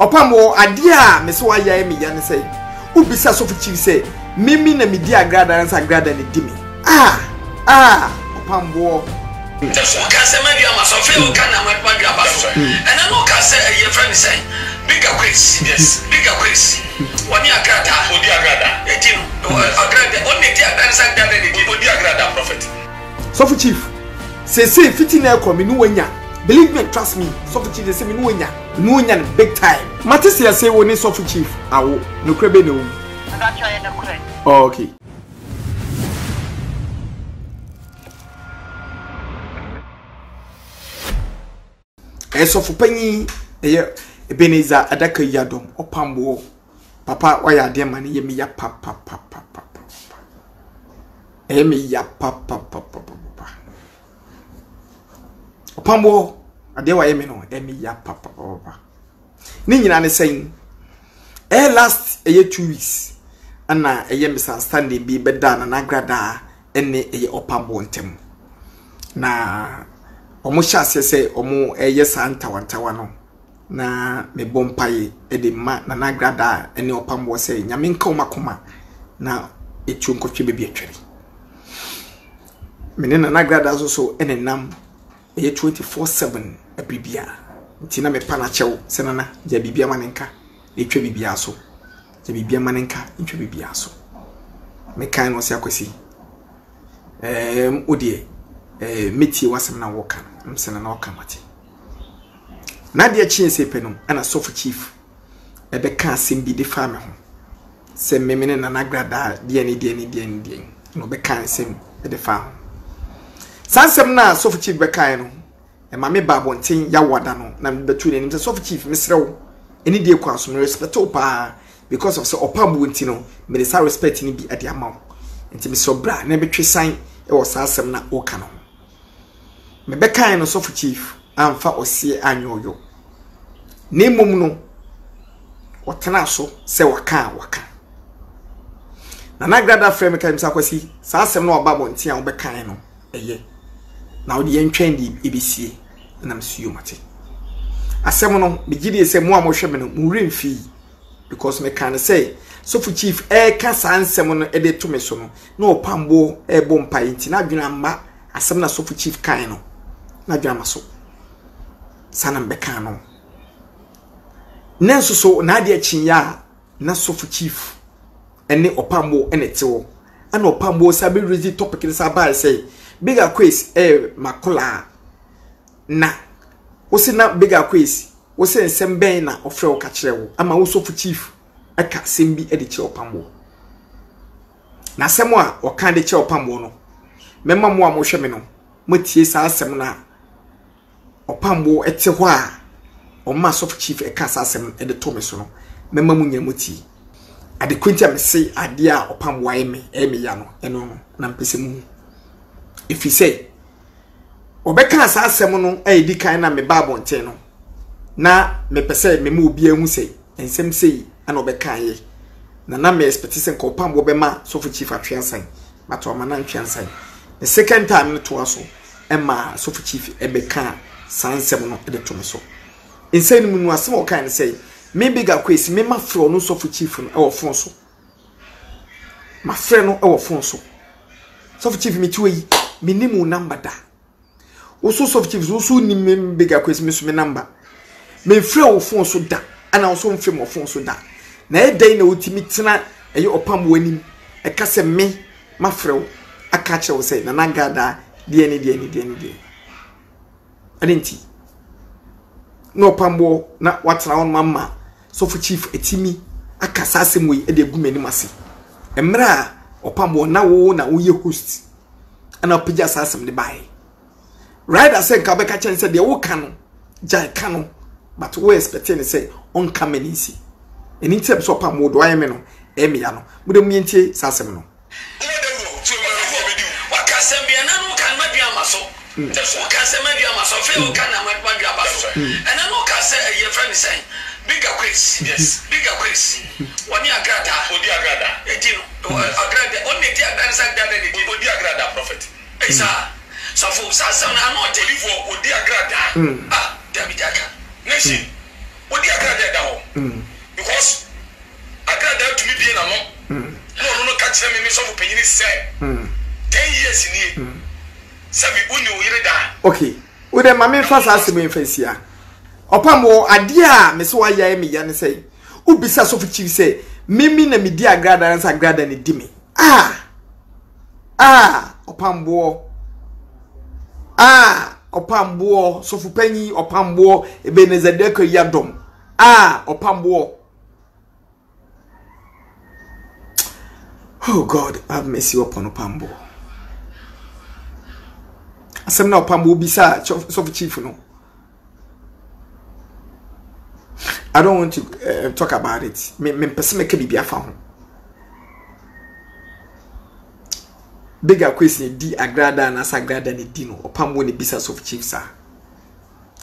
Opamo adia meso ayae mi ya ne say. Ubisa so fuchi say mimi na mi di agrada na agrada ne di mi. Ah opamo Sofu Chief, say fitting air come in Wenya. Believe me, trust me, Sofu Chief, they say me Wenya. Wenya big time. Matisia say when is Sofu Chief? Awo, no crebe no. Okay. Sofu Penny, Ebeneza, Adaka Yadom, Opambo. Papa, why are dear money? Yemi ya papa. Emi ya papa. Opambo, adewa yemi no. Emi ya papa. Nini na saying? Last a year 2 weeks. Anna a yemi san standing be bedan and agrada ene a opambo ntem. Na omo chasye se omo a yesan tawantawano. Na me bompaye edema na nagrada ene opambo se nyaminka umakuma na echunko chibebi echeri. Menena nagrada so enenam eye 24/7 a bibia ntina me pana chew senana ja bibia manenka etwe bibia so ja bibia manenka etwe bibia so me kan no se akosi odie meti wasem na woka msena na woka mate na de achi se penum ana Sofu Chief ebe kan asem bi de fa me ho se menena nagrada de ni no be kan asem e de fa Sansem na Sofu Chief bekai no e ma me ba bonten ya wada no na me betu ne nti Sofu Chief misrew eni de kwa so me respect opa because of so opa bonti no me dey respect ni bi ade amaw nti me so bra na betwe san e wo sansem na oka no me bekai no Sofu Chief amfa osie anyoyo ne mom no otena so se waka na nagrada frame kai msa kwasi sansem na oba bonti an bekai no eye now the entrendy ebc na msuyo mate asem no me gidi ese mo amhwe me no murim fi because me can say Sofu Chief ka sansem no e de to me so no na opambo e bo mpa nti na dwuna ma asem na Sofu Chief kan no na dwuna ma so sanam be kan no nenso so na de achinya na Sofu Chief ene opambo ene tewo ana opambo sabe ready topic ni sabai say bigger quiz makola na wose na bigger quiz wose nsem ben na ofre wo ka kirewo ama wo Sofu Chief aka sembi e de kire opambo na semo a wo kan de kire opambo no memma mo a mo hwe me no motie sa asem na opambo ete ho a o ma Sofu Chief aka sa asem e de to me so no memma mo nya motie ade kwintia me se ade a opambo aye me e me ya no eno na mpese mu if he say obeka asa asem no e di kan na me babo nten no na me pese me mu bia hu sei ensem sei ana obeka ye na me expectation ko pambo be ma Sofu Chief atweansan but o ma na ntweansan the second time no to aso e ma Sofu Chief e be kan sansem no e de to me so ensem mu no asem o kan sei me bigger kwesi me ma fro no Sofu Chief no e wo fon so ma fre no e wo fon so Sofu Chief mi tuwe yi minimum number da oso Sofu Chief oso ni mem bigger kwesi me so me number me frɛ wo phone so da ana oso mfem wo phone so da na e dai na otimi tena eye opam wanim e ka se me ma frɛ wo aka kyerɛ wo sɛ na nagada de ni anenti no pambo na watena won mama Sofu Chief etimi aka sasem wi e de gumanim ase emra opambo na wo ye host and I'll pay assassin the buy. Right, I said, Kabaka Chan said, the old canon, giant canon, but we expect any say, on coming easy. And in terms of Pamu, do I mean, Emiano, would the mean tea, Sassamino? Bigger quiz, yes, bigger quiz. When you agrada, would you agrada? Etino, agrada, only dear dance and daddy, would you agrada, prophet? Esa, so for Sassan, I'm not a live for would you agrada? Ah, Davidaka. Nation, Odi agrade da ho. Because agrade to me be na no. No catch me me so for penny say. 10 years ni. Sabi uni o yire da. Okay. Wo de mama fa sase me fasia. Opam wo ade a me so ayae me ya ne say. Ubisa so fichi say mimi na me di agrade na sa agrade ni di me. Ah opam wo. Ah opambo sofupenyi opambo ebenezedeko yadom ah opambo. Oh God, have mercy upon opambo. Asem na opambo bisa sofu chief no. I don't want to talk about it. Me person make bibia fa ho. Bigger question di agrada na sagrada ni di no opamwo ni bisa soft chiefs ah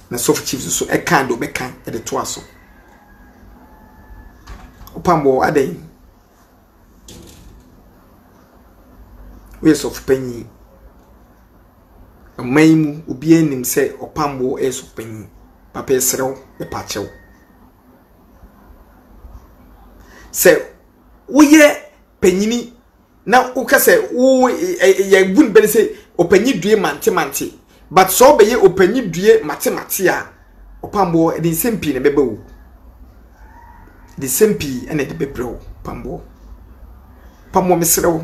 na soft chiefs so e kan do be kan e de to aso opamwo aden we soft penny amaimu obi enim se opamwo e soft penny papa esrew e pa chew se uye penyini na uka se wo yegun be se opanyi due mante but so be ye opanyi due mate a opambo e din sempi ne bebe wo de sempi ene de bebrew pambo pambo mesrew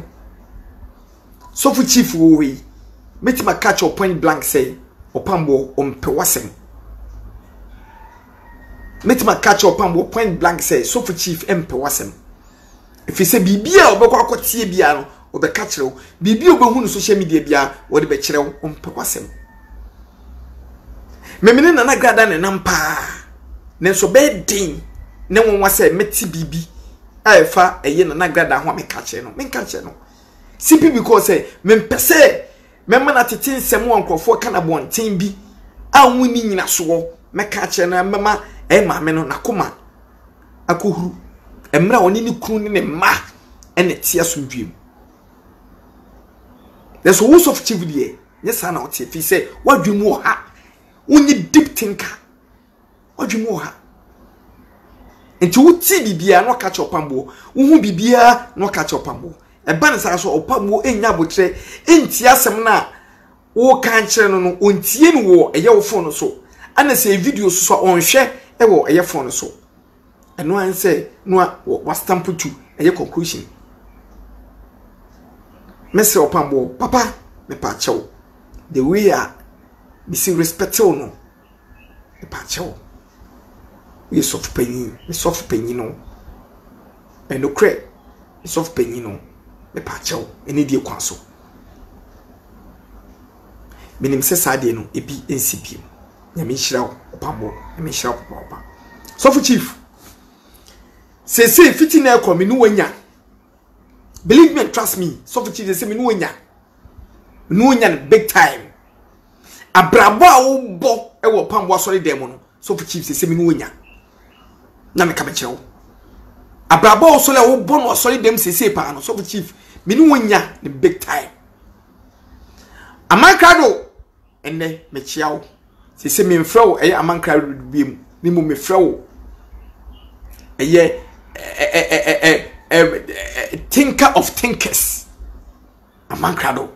so fu chief wo we metima catch point blank say opambo ompewasem metima catch opambo point blank say so fu chief empewasem. If you say bibia obekwa akotie bia no obeka kirew bibia obehu no social media bia wode be kirew ompewasem memene nana grada ne nampa nenso be din ne wonwa se meti bibi afa eye nana grada ho meka kire no menka kire no simply because say mempese memana tete nsem onkrofo kana bonten bi anwuni nyina so meka kire na mema e maame no nakoma akohuru Emra oni ni kunu ni ma ene tie asumdwem. There's a host of chivlie. Yes ana otie fi say wadwemu oha. Oni deep thinker. Wadwemu oha. Enti uti bibia no catch opambo. Uhu bibia no catch opambo. E ba ne sa so opambo enya botre enti asem na wo kan kire no no ontie ni wo eye wo phone so. Ana say video so onhwe e wo eye phone so. No one say no was stamped to a conclusion. Mr. Opambo, Papa, me pacho. The way I be respectful no. Me pacho. We soft penny, me soft penny no. And no crack, me soft penny no. Me pacho. Any dear counsel. Me name says I didn't be NCP. Yamishrao, Opambo, Yamishrao, Papa. So for chief. Say say fitting air come no wanya. Believe me and trust me. So for they say me no wanya. No wanya big time. Abrabo a bo e wo pam wo sorry dem no. So for chief say me no wanya. Na me ka be chew. Abrabo so le wo bo no sorry dem say pa no. So for chief me no wanya the big time. Amankrado enne me chiawo. Say me mfrɛw eye amankrado bi mu me mfrɛw. Eye thinker of thinkers, Amankrado,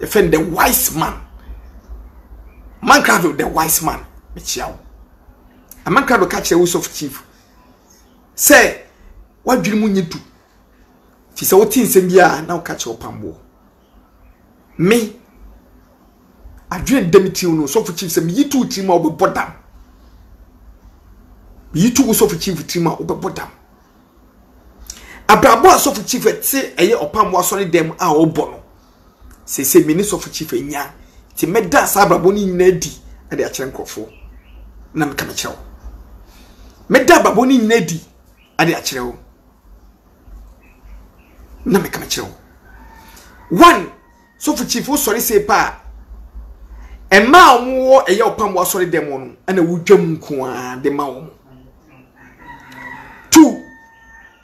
the wise man. Amankrado, the wise man. Mechiao. Amankrado catch the house of chief. Say, what do you mean to? She said, what things in here now catch your pambo. Me, I dream Dimitri no so for chief. Say me two team over bottom. You two so for chief trimmer over bottom. Abrabo so for chief at say a year upon was only them our bono. Say minutes of chief in ya. Timeda sabraboni nedi at the Achenko for Namkamacho. Meda baboni nedi at the Achero Namkamacho. One so for chief was sorry say pa. And ma more a year upon was only them on and a wood jum de maum.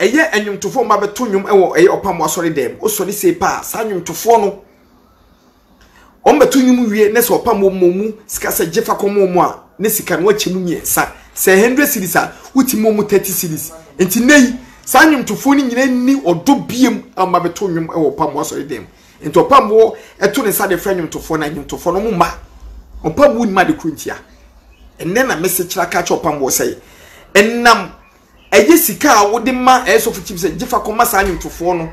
Eye enyum tofo ma beto nyum ewo eye opam wasori dem osori se pa sa nyum tofo no on beto nyum wie ne se opam momu sika se jefa komo mu a ne sika no achimu nyensa say 100 cedis a wutimo mu 30 cedis enti nei sanyum to foni nyina ni odo biem amabeto nwum e wo pam asori dem enti opam wo eto ne sade franyum to fo na nyum to fo no mu ma opam wo nima de kuntia enne na message kira ka cho opam wo say ennam eje sika a wode ma esofu chim say jefa koma sanyum to fo no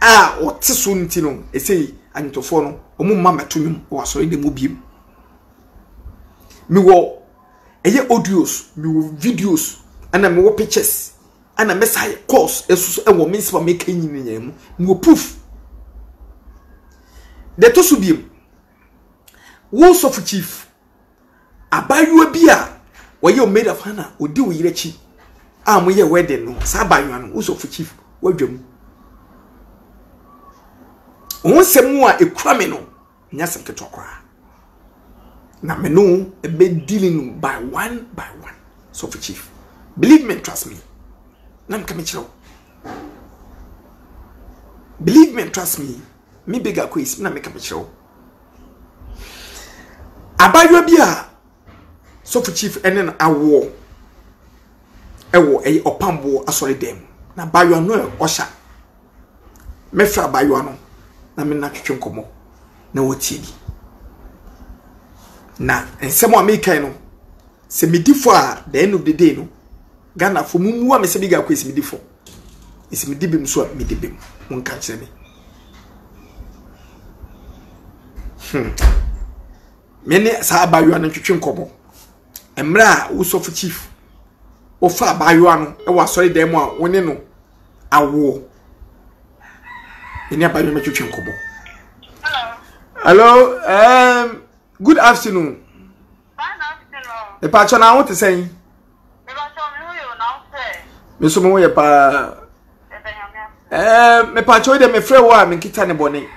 a oteso nti no esei anyum to fo no omu ma meto nwum wo asori dem obiem mi wo eye audios mi videos ana mi pictures ana message calls esusu ewo mi nsiba make nyinyenye mu proof de to subiem wo sofu chief abayo bi a waye o made of hana odi wo yirechi a mo ye wedding no sa abayo no wo sofu chief wadwam won semu a ekura me no nya sem ketokwa na menu e be dealing by one so for chief believe me and trust me na me kamichiro believe me and trust me me bigger quiz na me kamichiro abayo bia so for chief enen awo ewo e opambo asori dem na abayo no osha me fra abayo no na me na twetwe nkomo na wotie bi na ensemo ameka no se midifo a the end of the day no Ghana fo mumu a me se biga kwesi midifo esi midibim so a midibim wonka kire me mene sa abayo an twetwe nkobo emra wo sofu chief wo fa abayo an e wa sorry dem a woni no awo ene abayo me twetwe nkobo hello good afternoon. Good afternoon. I want to say. Me so mo ye pa. Me pa cho de me frɛ wo a me kita ne bone.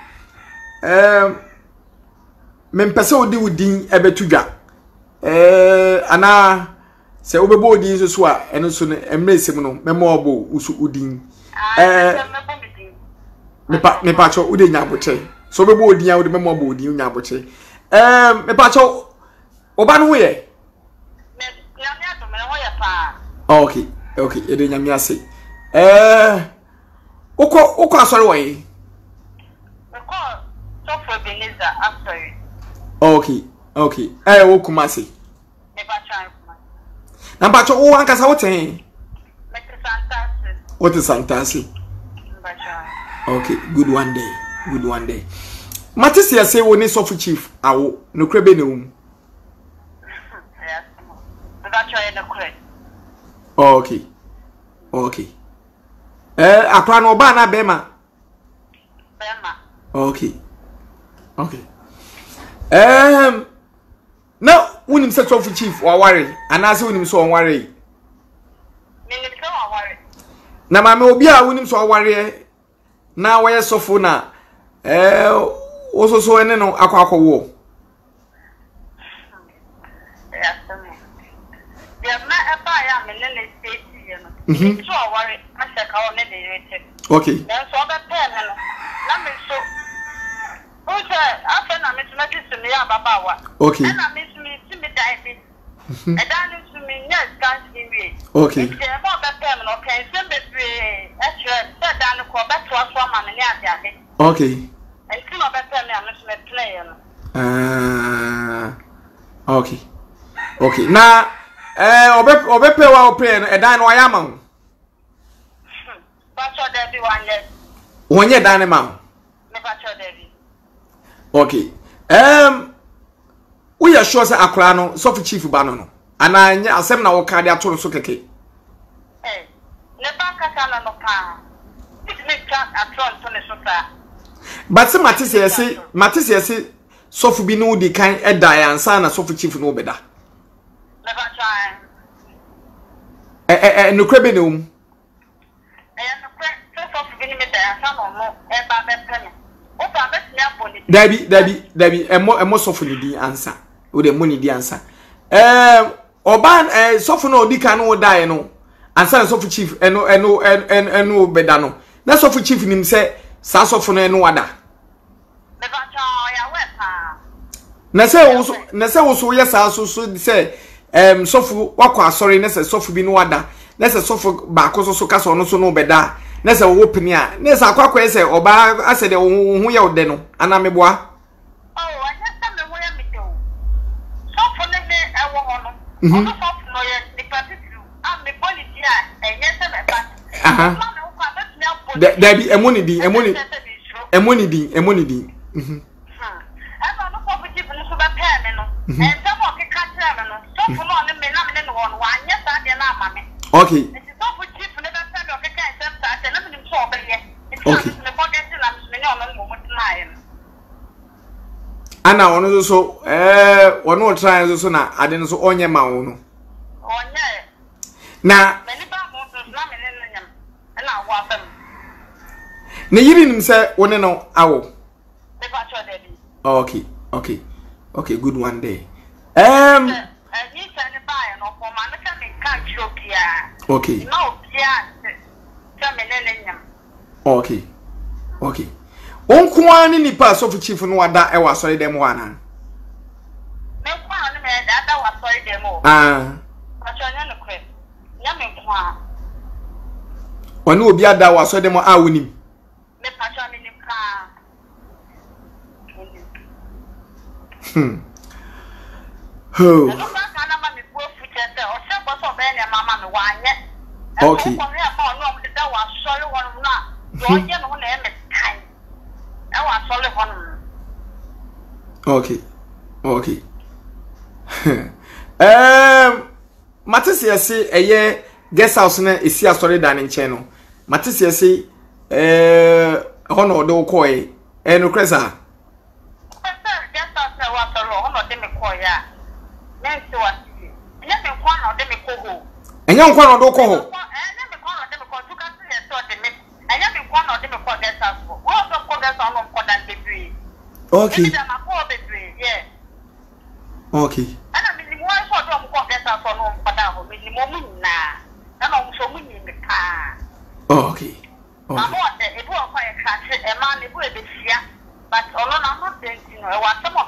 Me mpese odi wudin ebetudwa. Ana se obebo odi so a eno so ne emresem no me mo obo usu udin. Me pa cho odi nyaboche. So obebo odi a odi me mo obo odi nyaboche. Me pacho oba no ye me nyamia to me ho ye pa okay e de nyamia se uko asori wo yi uko so for Beneza after okay wo Kumasi me pacho na pacho wo ankasa wo ten me Santasi what is Santasi okay good one day Matisi ya se woni sofu chief awo nokre be newum. Yes. That's why na kure. Okay. Akwa no ba na Bema. Okay. Now unim se sofu chief wa ware anase unim so onware. Minim so onware. Na mama obi a unim so onware na waye sofu na oso so ene no akwa wo yes me dia ma eba ya me lele state ya no so aware asaka o ne de yete okay na so ba pen na na me so o je afa na me tuma disu me ya baba wa okay na me sumi simi dai bi e dan ni sumi yes can't give me okay je mo ba pen no kan se be be e che se dan ko ba to so ma me ni ade okay I still have a plan. I'm just okay. Now, obe pay wa open. Dan wa yamam. Bacho Debbie wanye. Wanye dan emam. Me bacho Debbie. Okay. We are sure say akra no so for chief ba no no. Ana anya asem na wo ka de atoro so keke. Eh. Ne ba ka kana no pa. It me chat atron to ne so ta. But some Matisse, sofu bi no di kan e die ansa na sofu chief no beda. Never try. No crebe no. Sofu bi ni me die ansa no e ba be pene. O ba be sia boni. Dabi e mo sofu ni di ansa. O de mo ni di ansa. Oban sofu no di kan no die no. Ansa sofu chief no beda no. Na sofu chief nim se sa sofo no eno wada me ba cha ya we pa na se wo so ye sa so se sofu wakwa sorry nese sofu binu wada nese sofu bako so kaso ono so no beda nese wopini ya nese akwa kwa ese oba asede uhuya udeno anamibwa mhm aha da bi emoni di mhm aba no ko bi no so ba pe me no en ta mo ke ka tra me no so fu no ne me na me ne no wa anya sa de na ma me okay so fu chief ne ba sa do ke ka en ta ta na me ni so ba ye okay ne ko ke ti na me no no mo ti na ye ana ono so ono try so na ade no so onye ma wo no onye na me ni ba mo so na me ne nyam na wa fa ne yiri nim se woni no awo okay good one day okay onko ani ni pass of chief no ada e wa sorry dem wana me kwa ani me ada wa sorry dem o achonya no kwe nya me kwa oni obi ada wa sorry dem a wonim me pacho me ni ka oh. Okay. Okay. Matisse yasi eye guest house na isi asori dan nche no. Matisse yasi hono do ko e enu kresa. Anya nkwa no do ko ho. Okay. Okay. Okay. But not some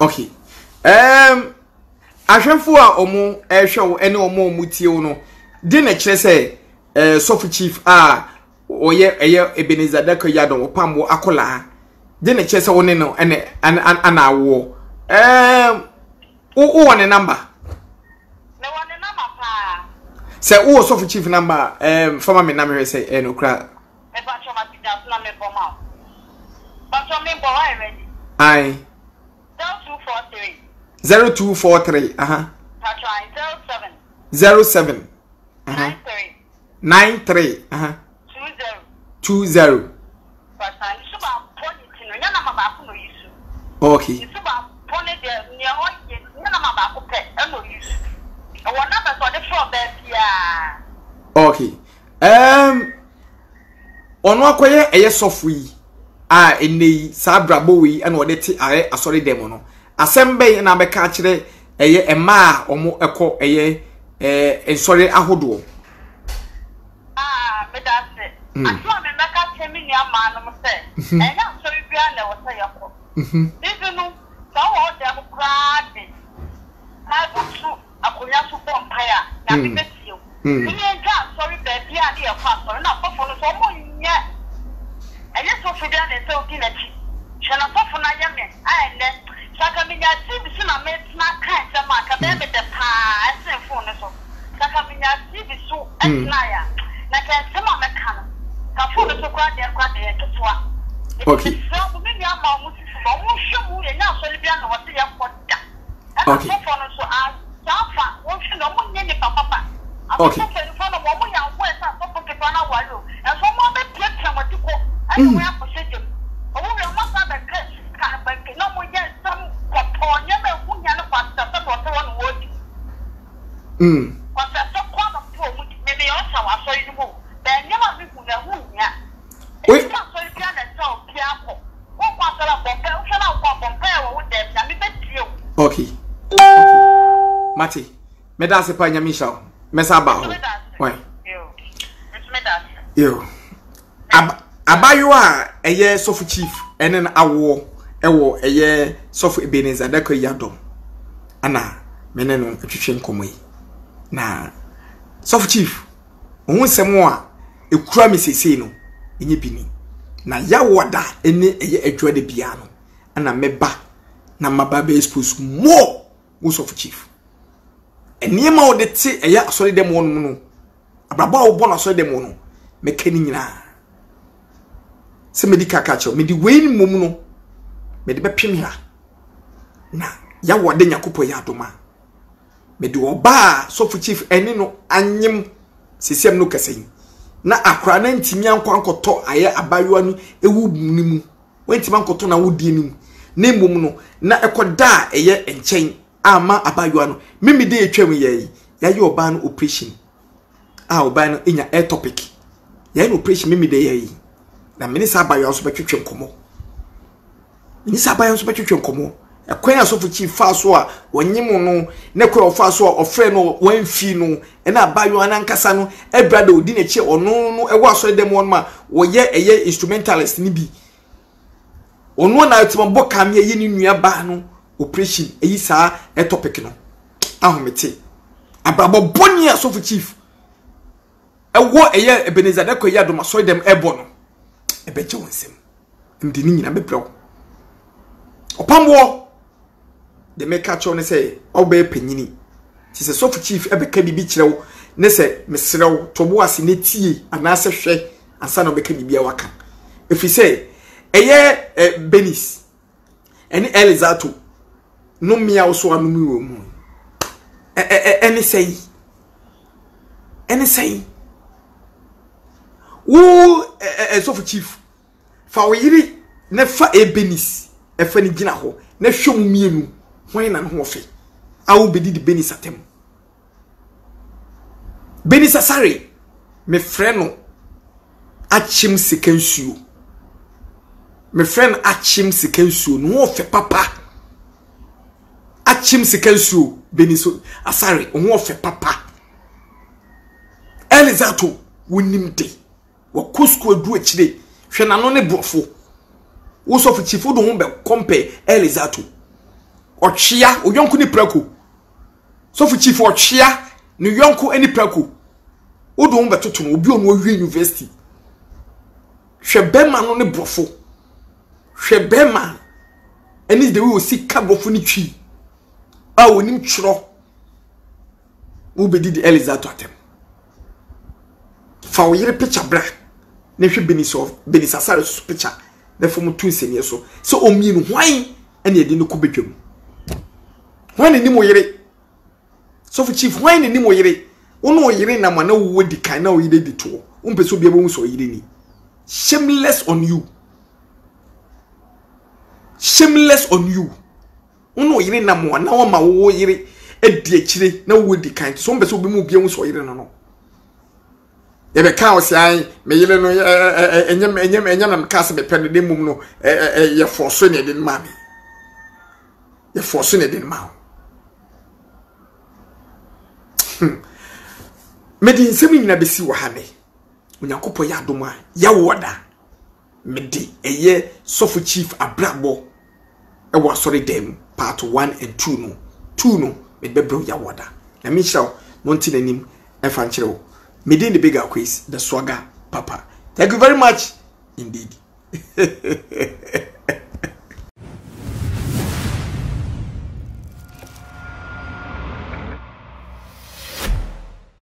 okay. Ashefua omo ehwe ene omo mutie no de na kire se sofu chief a oye eye Ebenezada ko yadon opamwo akola de na kire se woni no ene ana awo o woni number na woni number pa se o sofu chief number fama me na me se eno kra e ba choma ti da na me boma ba choma me boma e ready ai 0243 0243 07 93 20 okay okay ono akoye eye sofui a enei sabrabo wi ene odeti aye asori demo no asembe na beka kire eye ema omo eko eye ensori ahodo ah medase atwa me beka temi ni amanu mo se enya sori bia na wo se yakọ izu nu tawo de akrade na butu akonya so pompa ya na bibetio ni enja sori bia de yakọ sori na fofo no so mo nye enya so fida na so ki na chi chana fofo na yame ai ne saka minya tibi suna metna kanse maka bebe de pa asefone so saka minya tibi su enaya na kanse mama kana ka fone to kwa de twa okay so minya ma mu si so mu shemu ye na so libia na wote ya koda okay fone so a safa wo shi no mu nyenye papa okay fone mo mu ya wo esa so poke pa na walo e so mo be pete mo ti ko ani mo ya ko se je o wo ya ma sa be ke okay. Mati, medase pa nyamisha. Mesaba ho. Why? Yo. Abayua eye sofu chief enen awo. ewo eye sofu Ebenezer Dako yadom ana meneno atwetwe nkomo yi na sofu chief onsemo a ekura mesese no enye bini na yawoda ene eye adwa de bia no ana meba na mababe expose more sofu chief ene ma odete eye asori dem wonu no abraba obo na asori dem wonu mekani nyina se medika kacho medi wein mum no medi bepim ha na yawode nyakopo ya adoma medi oba sofu chief eni no anyim sisem no kaseyi na akra na ntimi ankonkoto aye abayo anu ewu nimu wentimi ankoto na wodie nimu na mum no na ekoda eye enchen ama abayo anu mimi de etwem yeyi yaye oba no operation a oba no enya etopic yaye operation mimi de yeyi na minister abayo so betwetwe nkomo minister abayo so betwetwe nkomo ekwen asofu chief faso a wonyim no ne kwe ofaso a ofre no wanfi no na abayo anankasa no ebrada odi na che ono no ewo asore dem won ma wo ye eye instrumentalist ni bi ono na otima boka me ye ni nua ba no operation eyi saa e topic no ahomete ababo boni asofu chief ewo eye Ebenezer Dako ya do ma so dem ebo no ebeje wonsem ndini nyina bebrao opamwo de mekacho ne se oba penyini ti se sofu chief ebeka bibi kirewo ne se mesrewo tobo ase ne tie anase hwe ansa no beka bibi awaka efi se eye benis eni elizato no mia wo so anumi wo mu eni sei wo sofu chief fa wo yiri ne fa ebenis e fa ni gina ho na hwom mienu hwan na ho fe awu bedi di benis atem benis asare me freno achim sikensuo me friend achim sikensuo no fe papa achim sikensuo benis asare ho fe papa elizato wonimde wa kusko adu akire hwe na no ne brofo wo sofu chief do hon be compare elizato ochia oyonku ni prako sofu chief ochia ni yonku ani prako wo do hon be totono obi onu ohwe university hwe bema no ne brofo hwe bema ani de we osika brofo ni twi a onim chro wo be di elizato atem fa wo yere picture bra ne hwe Benis Asare picture ne fomo tu nseni so so omi no hwan ene edi no kobetwam hwan ne nimo yire sofu chief hwan ne nimo yire ono oyire na mana wo di kan na oyire di to wo mpeso bia bo so oyire ni shameless on you ono oyire na mana wo ma wo yire edi akire na wo di kan so mpeso bi mu bia wo so oyire no yebe kan osian me yire no enyem na mkase be pene de mum no ye forso ne de ma me ye forso ne de ma me di nsemi nyina besi wa ha me onyankopɔ ya adom a ya woda me di eye sofu chief abrabo e wa sorry dem part 1 and 2 no 2 no me bebro ya woda na me hira no ntinanim e fa nchire Made in the bigger quiz, the swagger, Papa. Thank you very much, indeed.